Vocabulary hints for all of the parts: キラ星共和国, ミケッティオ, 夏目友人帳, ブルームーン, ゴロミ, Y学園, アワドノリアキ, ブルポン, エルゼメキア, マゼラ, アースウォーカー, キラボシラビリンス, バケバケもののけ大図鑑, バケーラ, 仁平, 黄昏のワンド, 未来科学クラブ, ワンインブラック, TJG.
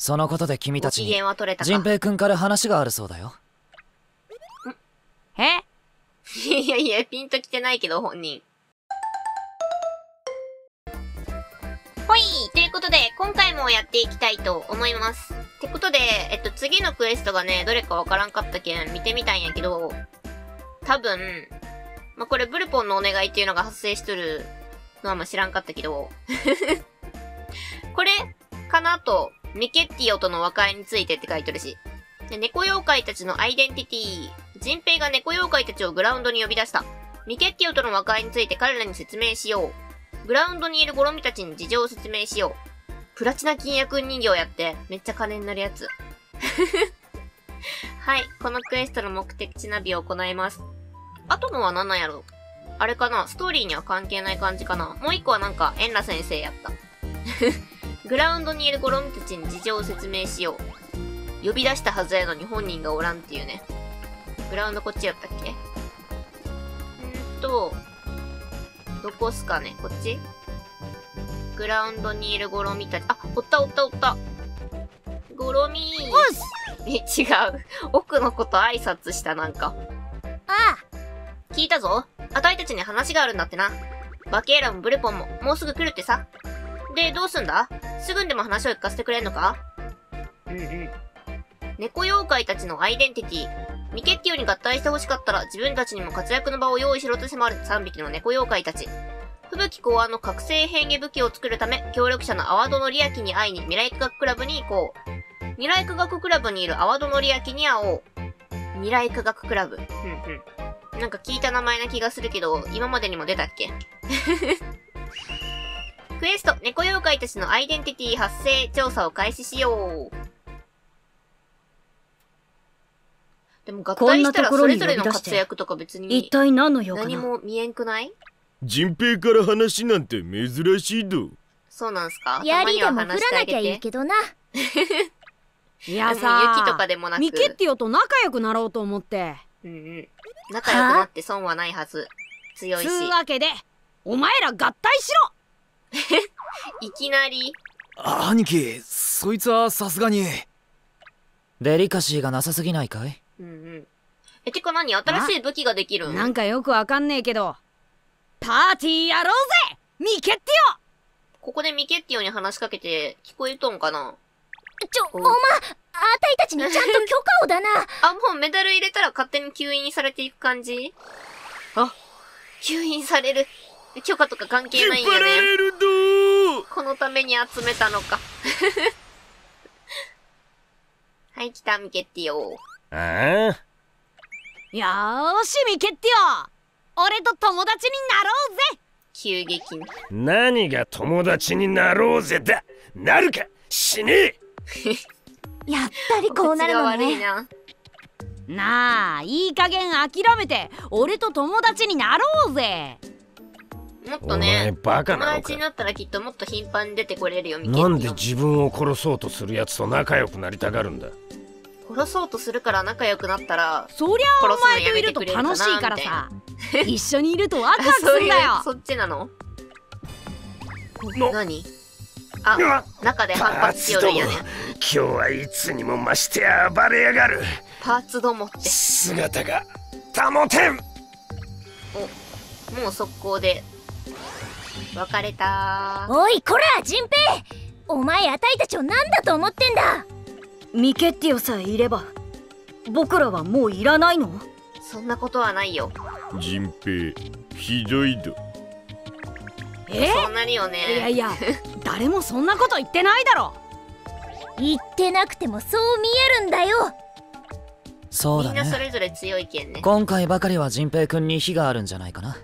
そのことで君たちに仁平君から話があるそうだよ。えいやいや、ピンときてないけど、本人。ほいということで、今回もやっていきたいと思います。ってことで、次のクエストがね、どれかわからんかったけん、見てみたんやけど、多分、まあ、これブルポンのお願いっていうのが発生しとるのはま、知らんかったけど、これ、かなと、ミケッティオとの和解についてって書いてるし、で猫妖怪たちのアイデンティティ、ジンペイが猫妖怪たちをグラウンドに呼び出した。ミケッティオとの和解について彼らに説明しよう。グラウンドにいるゴロミたちに事情を説明しよう。プラチナ金薬人形やって、めっちゃ金になるやつ。はい、このクエストの目的地ナビを行います。あとのは何なんやろ？あれかな？ストーリーには関係ない感じかな？もう一個はなんか、エンラ先生やった。グラウンドにいるゴロミたちに事情を説明しよう。呼び出したはずやのに本人がおらんっていうね。グラウンドこっちやったっけ？どこっすかね？こっち？グラウンドにいるゴロミたち。あ、おったおったおった。ゴロミー。え、違う。奥の子と挨拶した、なんか。ああ。聞いたぞ。あたいたちに話があるんだってな。バケーラもブルポンも、もうすぐ来るってさ。で、どうすんだ？すぐにでも話を聞かせてくれんのか？うんうん。猫妖怪たちのアイデンティティ。ミケッティオに合体して欲しかったら自分たちにも活躍の場を用意しろと迫る3匹の猫妖怪たち。吹雪考案の覚醒変化武器を作るため、協力者のアワドノリアキに会いに未来科学クラブに行こう。未来科学クラブにいるアワドノリアキに会おう。未来科学クラブ。なんか聞いた名前な気がするけど、今までにも出たっけ？クエスト、猫妖怪たちのアイデンティティ発生調査を開始しよう。でも合体したらそれぞれの活躍とか別に一体何の用かな？何も見えんくない？仁平から話なんて珍しいど。そうなんすか？槍でも振らなきゃいいけどな。いやさ、雪とかでもなくミケッティオと仲良くなろうと思って。仲良くなって損はないはず。強いし。つうわけでお前ら合体しろ。いきなり。兄貴、そいつはさすがにデリカシーがなさすぎないかい？てか何？新しい武器ができる？なんかよくわかんねえけど、パーティーやろうぜミケッティオ！ここでミケッティオに話しかけて聞こえとんかな？おま、あたいたちにちゃんと許可をだな。あ、もうメダル入れたら勝手に吸引されていく感じ？あ、吸引される。許可とか関係ないんやね。このために集めたのか。はい、来たミケッティオ。ああ。よーしミケッティオ、俺と友達になろうぜ。急激に。何が友達になろうぜだ。なるか死ねえ。やっぱりこうなるのね。なあ、いい加減諦めて俺と友達になろうぜ。もっとね、バカなのか。友達になったらきっともっと頻繁に出てこれるよミケッティオ。なんで自分を殺そうとするやつと仲良くなりたがるんだ。殺そうとするから仲良くなったら、そりゃあお前といると楽しいからさ。一緒にいるとワクワクするんだよ。そっちなの？何？あ、中で反発しよるんやね。今日はいつにも増して暴れやがる。パーツどもって。姿が保てん。お、もう速攻で別れた。おいこら仁平、お前あたいたちをなんだと思ってんだ。ミケッティオさえいれば僕らはもういらないの？そんなことはないよ仁平、ひどいど。そんなによね。いやいや誰もそんなこと言ってないだろ。言ってなくてもそう見えるんだよ。そうだね、みんなそれぞれ強いけんね。今回ばかりは仁平君に非があるんじゃないかな。あ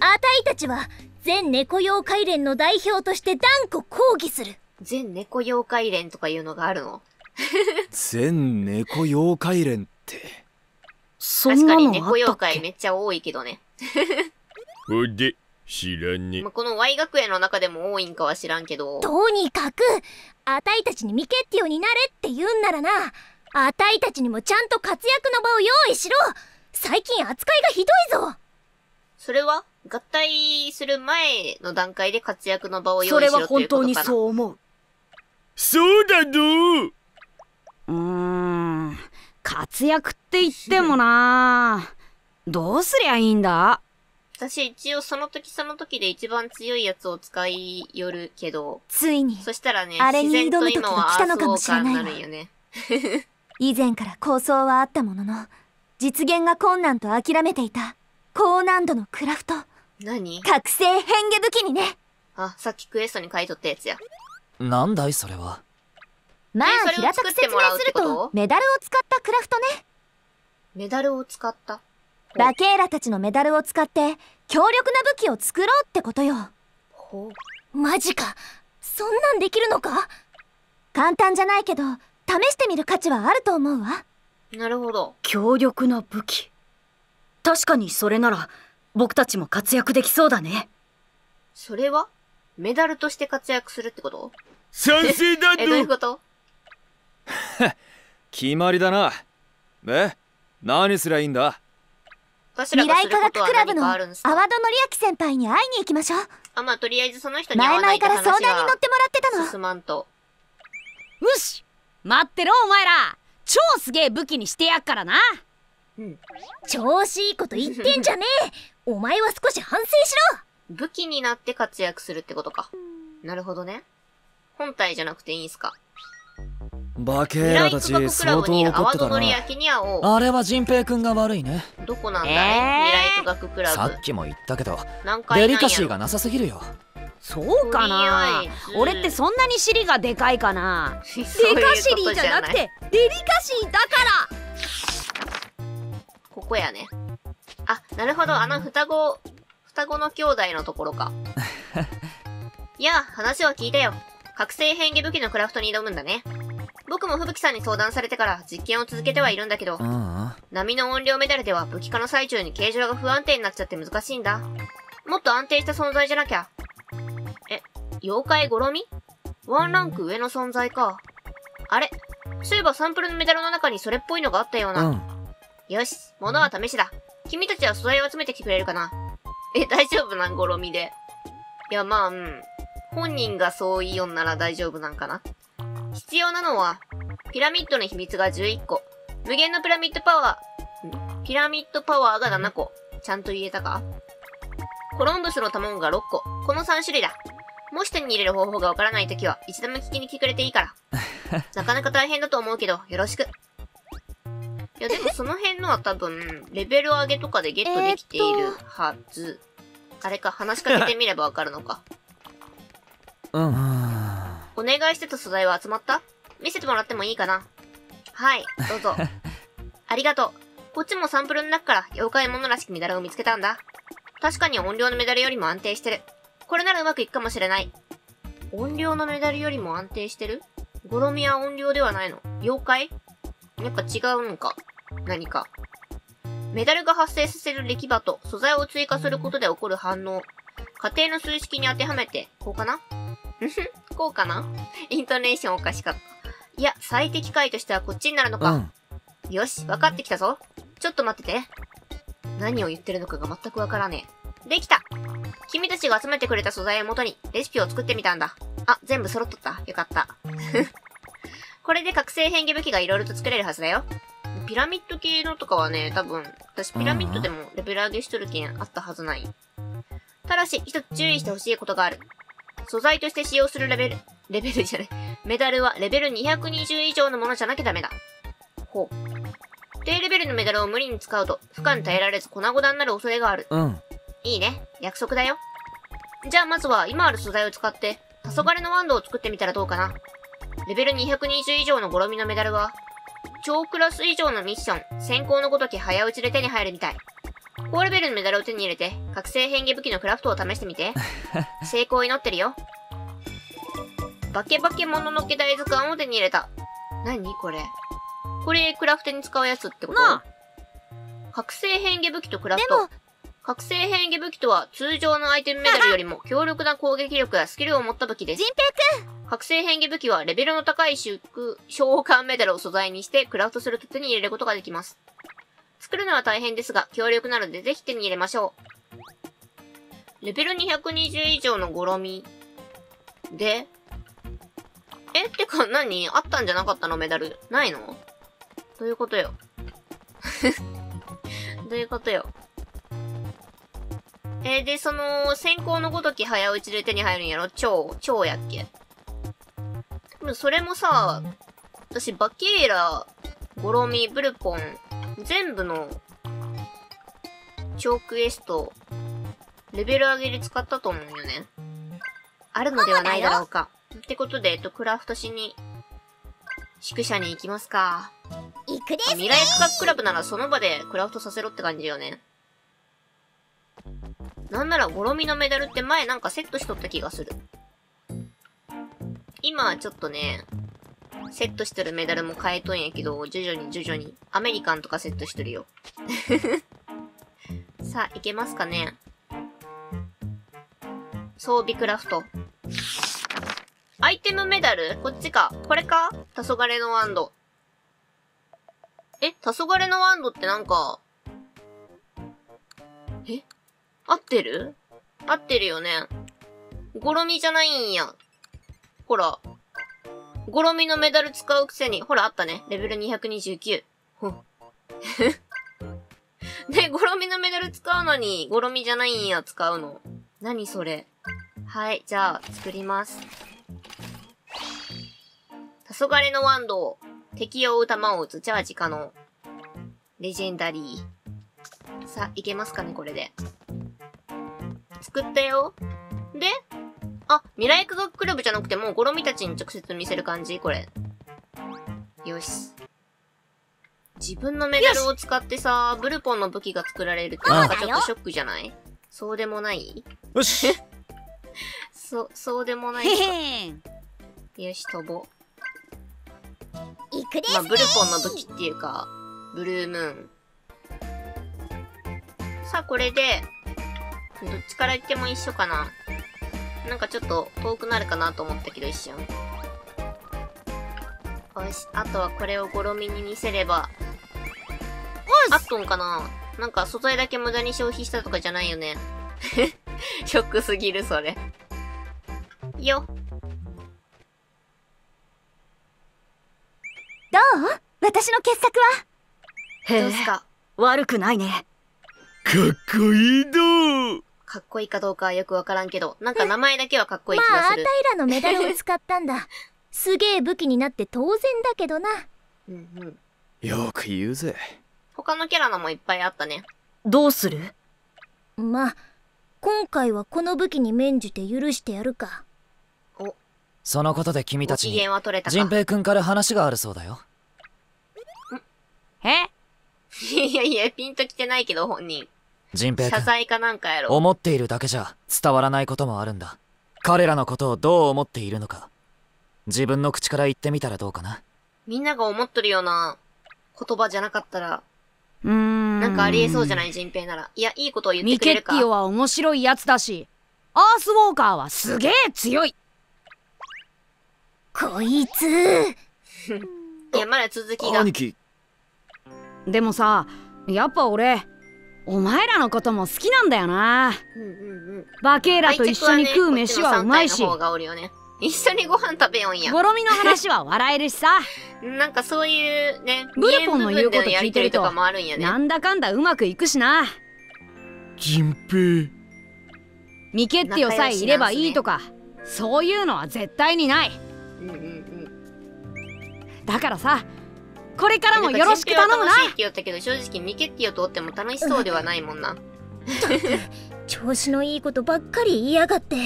たいたちは全猫妖怪連の代表として断固抗議する。全猫妖怪連とかいうのがあるの？全猫妖怪連ってそんなのあったっけ？確かに猫妖怪めっちゃ多いけどね。ほで知らねえ。ま、この Y 学園の中でも多いんかは知らんけど、とにかくあたいたちにミケッティオになれって言うんならな、あたいたちにもちゃんと活躍の場を用意しろ。最近扱いがひどいぞ。それは合体する前の段階で活躍の場を用意しろということかな。それは本当にそう思う。そうだどー。活躍って言ってもな、どうすりゃいいんだ。私一応その時その時で一番強いやつを使い寄るけど、ついにそしたらね、あれに挑む時が来たのかもしれないわ。以前から構想はあったものの、実現が困難と諦めていた高難度のクラフト。何？覚醒変化武器にね。あ、さっきクエストに書いとったやつや。なんだいそれは。まあ平たく説明すると、メダルを使ったクラフトね。メダルを使った。バケーラたちのメダルを使って強力な武器を作ろうってことよ。ほう。マジか。そんなんできるのか？簡単じゃないけど試してみる価値はあると思うわ。なるほど。強力な武器。確かにそれなら僕たちも活躍できそうだね。それはメダルとして活躍するってこと？賛成だと。どういうこと？決まりだな。え、何すりゃいいんだ？未来科学クラブの阿波戸則明先輩に会いに行きましょう。あ、まあとりあえずその人に会わないと話が前々から相談に乗ってもらってたの。進まんと。よし、待ってろお前ら。超すげえ武器にしてやっからな。うん、調子いいこと言ってんじゃねえ。お前は少し反省しろ。武器になって活躍するってことか。なるほどね。本体じゃなくていいんすか。バケーラたち相当怒ってたな。あれは仁平くんが悪いね。どこなんだね、未来科学クラブ。さっきも言ったけどデリカシーがなさすぎるよ。そうかな。俺ってそんなに尻がでかいかな。デカシリじゃなくてデリカシーだから。ここやね。あ、なるほど。あの双子の兄弟のところか。いや、話は聞いたよ。覚醒変化武器のクラフトに挑むんだね。僕も吹雪さんに相談されてから実験を続けてはいるんだけど、波の音量メダルでは武器化の最中に形状が不安定になっちゃって難しいんだ。もっと安定した存在じゃなきゃ。え、妖怪ゴロミ？ワンランク上の存在か。あれ、そういえばサンプルのメダルの中にそれっぽいのがあったような。よし、物は試しだ。君たちは素材を集めてきてくれるかな。え、大丈夫なんゴロミで。いや、まあ、本人がそう言いよんなら大丈夫なんかな。必要なのは、ピラミッドの秘密が11個。無限のピラミッドパワーが7個。ちゃんと言えたか？コロンブスの卵が6個。この3種類だ。もし手に入れる方法がわからないときは、一度も聞きに来てくれていいから。なかなか大変だと思うけど、よろしく。いやでもその辺のは多分レベル上げとかでゲットできているはず。あれか、話しかけてみればわかるのか。お願いしてた素材は集まった？見せてもらってもいいかな。はい、どうぞ。ありがとう。こっちもサンプルの中から妖怪物らしきメダルを見つけたんだ。確かに音量のメダルよりも安定してる。これならうまくいくかもしれない。音量のメダルよりも安定してる？ゴロミは音量ではないの。妖怪？やっぱ違うんか。何か。メダルが発生させる力場と素材を追加することで起こる反応。仮定の数式に当てはめて、こうかな？こうかな？イントネーションおかしかった。いや、最適解としてはこっちになるのか。よし、分かってきたぞ。ちょっと待ってて。何を言ってるのかが全くわからねえ。できた！君たちが集めてくれた素材を元にレシピを作ってみたんだ。あ、全部揃っとった。よかった。これで覚醒変化武器がいろいろと作れるはずだよ。ピラミッド系のとかはね、多分、私ピラミッドでもレベル上げしとるけんあったはずない。ただし、一つ注意してほしいことがある。素材として使用するメダルはレベル220以上のものじゃなきゃダメだ。ほう。低レベルのメダルを無理に使うと、負荷に耐えられず粉々になる恐れがある。いいね。約束だよ。じゃあまずは今ある素材を使って、黄昏のワンドを作ってみたらどうかな。レベル220以上のゴロミのメダルは、超クラス以上のミッション、先行のごとき早打ちで手に入るみたい。高レベルのメダルを手に入れて、覚醒変化武器のクラフトを試してみて。成功を祈ってるよ。バケバケもののけ大図鑑を手に入れた。何これ。これ、クラフトに使うやつってことな。覚醒変化武器とクラフト。覚醒変化武器とは、通常のアイテムメダルよりも強力な攻撃力やスキルを持った武器です。仁平くん！覚醒変化武器はレベルの高い召喚メダルを素材にしてクラフトすると手に入れることができます。作るのは大変ですが、強力なのでぜひ手に入れましょう。レベル220以上のゴロミ。で、えってか何あったんじゃなかったのメダル。ないのどういうことよ。どういうことよ。で、その、先行のごとき早打ちで手に入るんやろ超やっけ。でもそれもさ、私、バケーラ、ゴロミ、ブルポン、全部の、超クエスト、レベル上げで使ったと思うよね。あるのではないだろうか。ってことで、クラフトしに、宿舎に行きますか。行くですね。未来科学クラブならその場でクラフトさせろって感じよね。なんならゴロミのメダルって前なんかセットしとった気がする。今ちょっとね、セットしてるメダルも変えとんやけど、徐々にアメリカンとかセットしてるよ。さあ、いけますかね。装備クラフト。アイテムメダル？こっちか。これか？黄昏のワンド。え、黄昏のワンドってなんか、え？合ってるよね。ゴロミじゃないんや。ほら。ゴロミのメダル使うくせに。ほら、あったね。レベル229。ほっ。で、ゴロミのメダル使うのに、ゴロミじゃないんや、使うの。何それ。はい、じゃあ、作ります。黄昏のワンドを。敵を追う弾を撃つチャージ可能。レジェンダリー。さあ、いけますかね、これで。作ったよ。で、あ、未来科学クラブじゃなくてもうゴロミたちに直接見せる感じこれ。よし。自分のメダルを使ってさ、ブルポンの武器が作られるってなんかちょっとショックじゃない？そうでもない？よし。そうでもない。よし、飛ぼう。まあ、ブルポンの武器っていうか、ブルームーン。さあ、これで、どっちから行っても一緒かな。なんかちょっと遠くなるかなと思ったけど一瞬。よし、あとはこれをゴロミに見せれば。あっとんかな？なんか素材だけ無駄に消費したとかじゃないよね。ショックすぎる、それ。よっ。どう？私の傑作は？どうすか？悪くないね。かっこいいど。かっこいいかどうかはよくわからんけど、なんか名前だけはかっこいい気がする。まあ、あたいらのメダルを使ったんだ。すげえ武器になって当然だけどな。うんうん。よく言うぜ。他のキャラのもいっぱいあったね。どうする？まあ、今回はこの武器に免じて許してやるか。お。そのことで君たちに、仁平君から話があるそうだよ。え？いや、ピンときてないけど本人。仁平君、謝罪かなんかやろ。思っているだけじゃ伝わらないこともあるんだ。彼らのことをどう思っているのか、自分の口から言ってみたらどうかな。みんなが思ってるような言葉じゃなかったら、なんかありえそうじゃない仁平なら。いや、いいことを言ってくれるか。ミケッティオは面白いやつだし、アースウォーカーはすげえ強い。こいつ。いや、まだ続きが。兄貴。でもさ、やっぱ俺、お前らのことも好きなんだよな。バケーラと一緒に食う飯はうまいし、一緒にご飯食べよんや。ゴロミの話は笑えるしさ。なんかそういうね、ブルポンの言うこと聞いてると、なんだかんだうまくいくしな。仁平、ミケッティオさえいればいいとか、そういうのは絶対にない。だからさ、これからもよろしく頼むな。楽しいって言ったけど、正直ミケッティオとおっても楽しそうではないもんな。調子のいいことばっかり言いやがって。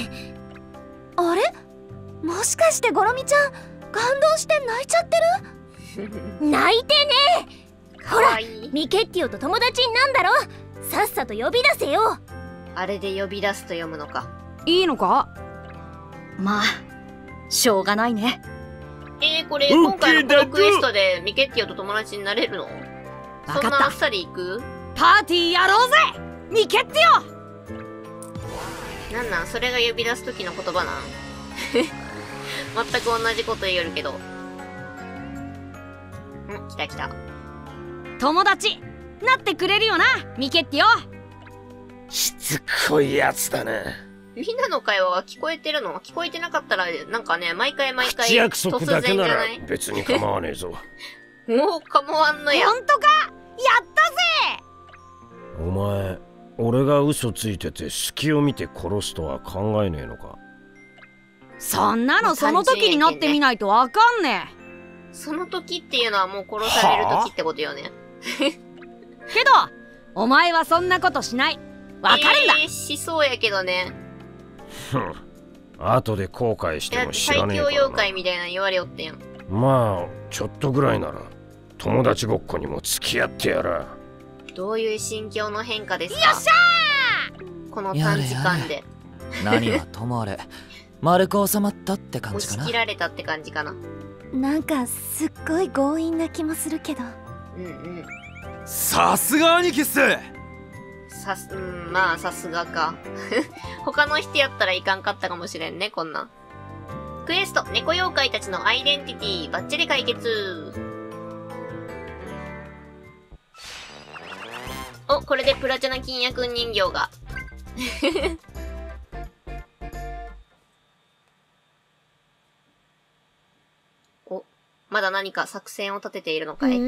あれ、もしかしてゴロミちゃん感動して泣いちゃってる？泣いてねえ。ほら、ミケッティオと友達になんだろ。さっさと呼び出せよ。あれで呼び出すと読むのか。いいのか。まあ、しょうがないね。これ今回のこのクエストでミケッティオと友達になれるの？そんなあっさり行く？パーティーやろうぜミケッティオ。なんなんそれが呼び出す時の言葉なん？全く同じこと言えるけど。ん、来た来た。友達なってくれるよなミケッティオ。しつこいやつだな。みんなの会話は聞こえてるの？聞こえてなかったら、なんかね、毎回、突然じゃない？別に構わねえぞ。もう構わんのや。ほんとか？やったぜ！お前、俺が嘘ついてて隙を見て殺すとは考えねえのか？そんなのその時になってみないとわかんねえ。その時っていうのはもう殺される時ってことよね。けど、お前はそんなことしない。わかるんだ。しそうやけどね。ふん。後で後悔しても知らねえからな。最強妖怪みたいな言われよってん。まあ、ちょっとぐらいなら、友達ごっこにも付き合ってやら。どういう心境の変化ですか？よっしゃー！この短時間で。何はともあれ、丸く収まったって感じかな。打ち切られたって感じかな。なんかすっごい強引な気もするけど。うんうん。さすが兄貴っす。まあさすがか。他の人やったらいかんかったかもしれんね、こんなん。クエスト、猫妖怪たちのアイデンティティ、バッチリ解決。お、これでプラチナ金也くん人形が。お、まだ何か作戦を立てているのかい？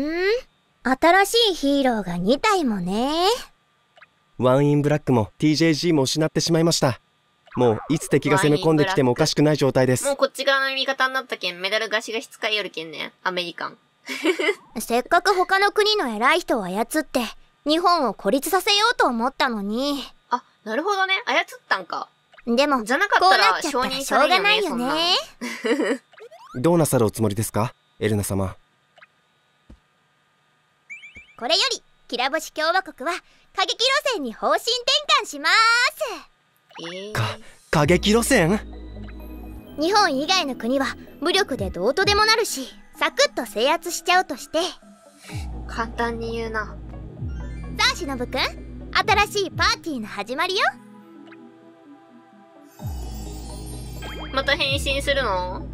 新しいヒーローが2体もね。ワンインブラックも TJG も失ってしまいました。もういつ敵が攻め込んできてもおかしくない状態です。もうこっち側の味方になったけん、メダルガシガシ使いよるけんね、アメリカン。せっかく他の国の偉い人を操って、日本を孤立させようと思ったのに。あ、なるほどね。操ったんか。でも、じゃなかったら承認されるよね。しょうがないよね。どうなさるおつもりですか、エルナ様。これよりキラ星共和国は過激路線に方針転換しまーす。過激路線？日本以外の国は武力でどうとでもなるし、サクッと制圧しちゃうとして。簡単に言うな。さあ、しのぶくん、新しいパーティーの始まりよ。また変身するの？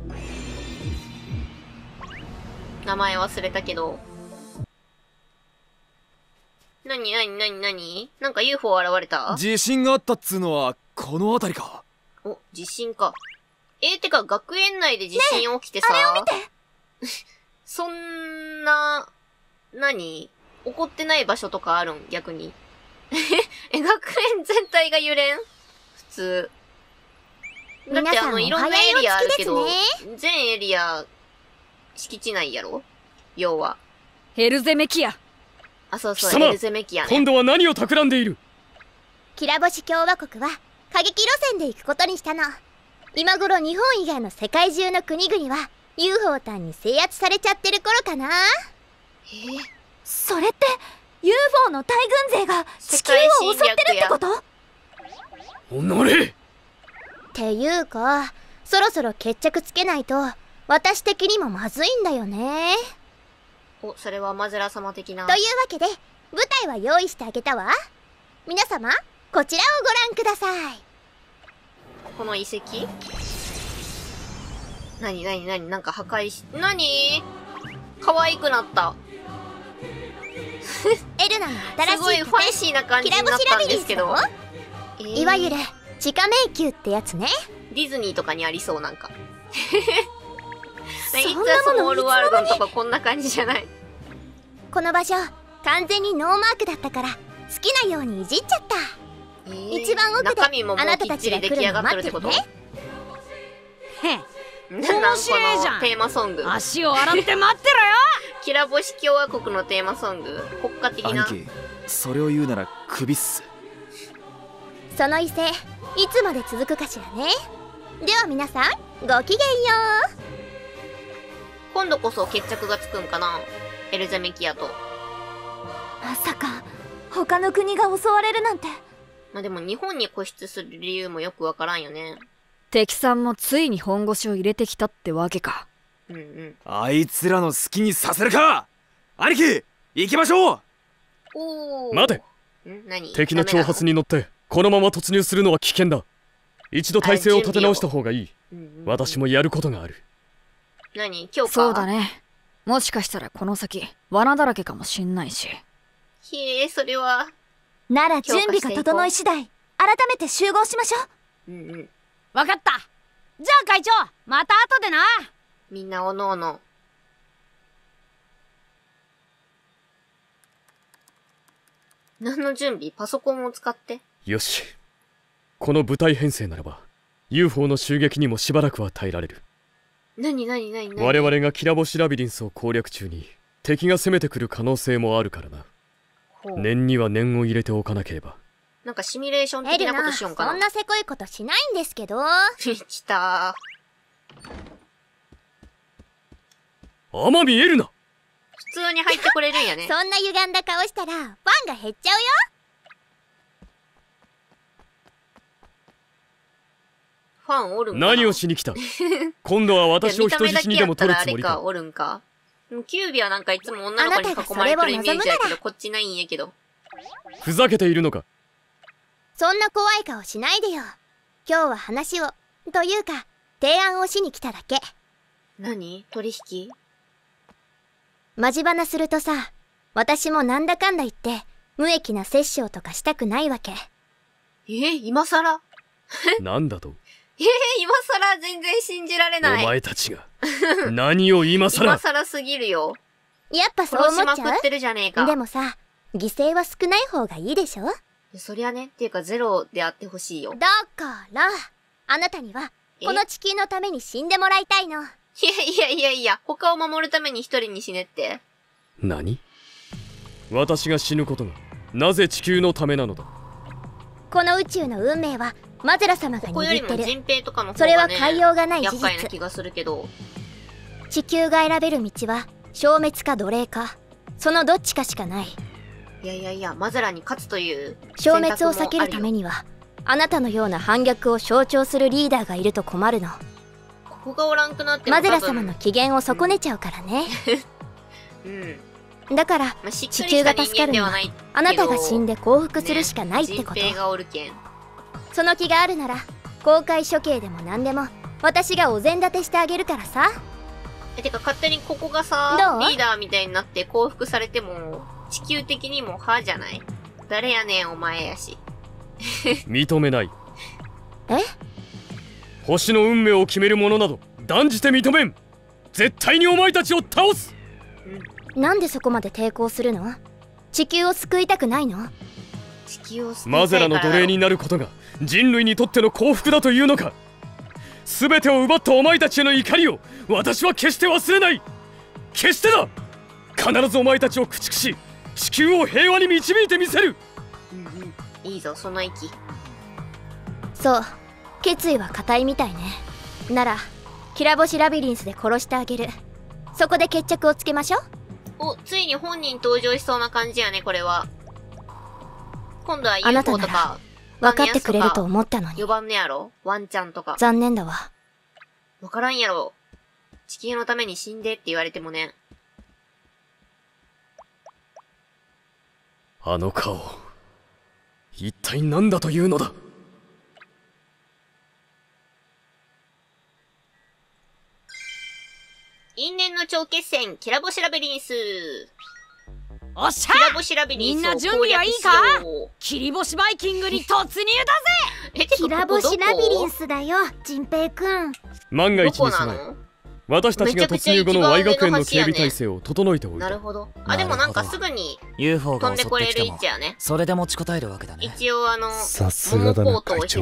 名前忘れたけど。なになんか UFO 現れた？地震があったっつうのはこの辺りか。お、地震か。てか学園内で地震起きてさ。ねえ、あれを見て。そんな、何？起こってない場所とかあるん？逆に。学園全体が揺れん？普通。だっていろんなエリアあるけど、全エリア、敷地内やろ？要は。ヘルゼメキア。あ、そうそう、エルゼメキアね。今度は何を企んでいる？キラ星共和国は過激路線で行くことにしたの。今頃日本以外の世界中の国々は UFO たんに制圧されちゃってる頃かな。それって UFO の大軍勢が地球を襲ってるってこと？おのれ！っていうか、そろそろ決着つけないと私的にもまずいんだよね。お、それはマゼラ様的な。というわけで、舞台は用意してあげたわ。皆様、こちらをご覧ください。この遺跡？なになんか破壊し、なにー？可愛くなった。エルナの新しいすごいファンシーな感じになったんですけど。いわゆる、地下迷宮ってやつね。ディズニーとかにありそう、なんか。いつもオールワールドのとかこんな感じじゃない？この場所完全にノーマークだったから好きなようにいじっちゃった。一番奥であなたたちが来るの待ってるね。面白いじゃん。テーマソング、足を洗って待ってろよ。キラ星共和国のテーマソング、国家的な。兄貴、それを言うなら首っす。その威勢いつまで続くかしらね。では皆さん、ごきげんよう。今度こそ決着がつくんかな、エルゼメキアと。まさか他の国が襲われるなんて。まあでも日本に固執する理由もよくわからんよね。敵さんもついに本腰を入れてきたってわけか。うんうん。あいつらの好きにさせるか。兄貴、行きましょう。おお、待て。何？敵の挑発に乗ってこのまま突入するのは危険だ。一度体勢を立て直した方がいい。私もやることがある。何？今日か。そうだね。もしかしたらこの先罠だらけかもしんないし。へえ、それは。なら準備が整い次第改めて集合しましょう。わかった。じゃあ会長、また後でな。みんなおのおの。何の準備？パソコンを使って。よし、この部隊編成ならば UFO の襲撃にもしばらくは耐えられる。何我々がキラボシラビリンスを攻略中に敵が攻めてくる可能性もあるからな。念には念を入れておかなければ。なんかシミュレーション的なことしようかな。そんなせこいことしないんですけど。来たー。あま見えるな。普通に入ってこれるんやね。そんな歪んだ顔したらファンが減っちゃうよ。ファンおるんかな。何をしに来た。今度は私を人質にでも取るつもりか。おるんか。キュービはなんかいつも女の子に囲まれてるイメージやけど、こっちないんやけど。ふざけているのか。そんな怖い顔しないでよ。今日は話を、というか提案をしに来ただけ。何？取引？マジ話するとさ、私もなんだかんだ言って無益な殺生とかしたくないわけ。今さら？なんだと？今さら全然信じられない。お前たちが何を今さら。今さらすぎるよ。やっぱそう思っちゃう。殺しまくってるじゃねえか。でもさ、犠牲は少ない方がいいでしょ。そりゃね、っていうかゼロであってほしいよ。だからあなたにはこの地球のために死んでもらいたいの。いや他を守るために一人に死ねって。何？私が死ぬことがなぜ地球のためなのだ。この宇宙の運命はマゼラ様が握ってる。それは変えようがない事実。厄介な気がするけど、地球が選べる道は消滅か奴隷か、そのどっちかしかない。いやマゼラに勝つという消滅を避けるためには、あなたのような反逆を象徴するリーダーがいると困るの。ここがおらんくなってもマゼラ様の機嫌を損ねちゃうからね。だから、地球が助かるのはあなたが死んで降伏するしかないってこと。その気があるなら公開処刑でも何でも私がお膳立てしてあげるからさ。てか勝手にここがさ、リーダーみたいになって降伏されても地球的にも歯じゃない。誰やねんお前やし。認めない。え？星の運命を決めるものなど断じて認めん。絶対にお前たちを倒す。なんでそこまで抵抗するの？地球を救いたくないの？マゼラの奴隷になることが人類にとっての幸福だというのか。全てを奪ったお前たちへの怒りを私は決して忘れない。決してだ。必ずお前たちを駆逐し、地球を平和に導いてみせる。いいぞその息。そう、決意は固いみたいね。ならキラボシラビリンスで殺してあげる。そこで決着をつけましょう。お、ついに本人登場しそうな感じやね。これは今度は UFO とか分かってくれると思ったのに。4番目やろ、ワンちゃんとか。残念だわ。分からんやろ、地球のために死んでって言われてもね。あの顔、一体何だというのだ。因縁の超決戦、キラボシラビリンス。おっしゃ、みんな準備はいいか。キリボシバイキングに突入だぜ。キラボシラビリンスだよ、仁平くん。万が一に備え、私たちが突入後の Y 学園の警備体制を整えておいた。なるほど。あ、でもなんかすぐに UFO が襲ってきても、それで持ちこたえるわけだね。一応さすがだな会長。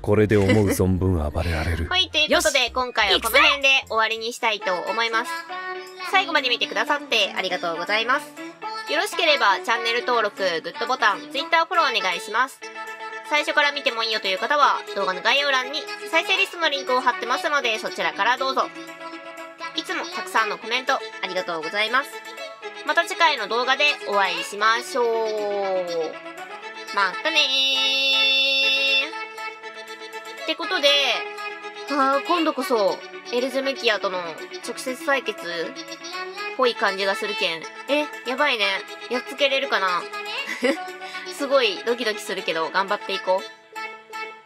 これで思う存分暴れられる。はい、ということで今回はこの辺で終わりにしたいと思います。最後まで見てくださってありがとうございます。よろしければチャンネル登録、グッドボタン、Twitter フォローお願いします。最初から見てもいいよという方は動画の概要欄に再生リストのリンクを貼ってますので、そちらからどうぞ。いつもたくさんのコメントありがとうございます。また次回の動画でお会いしましょう。またねー。ってことで、今度こそエルゼムキアとの直接対決ぽい感じがするけん。やばいね。やっつけれるかな。すごいドキドキするけど頑張っていこう。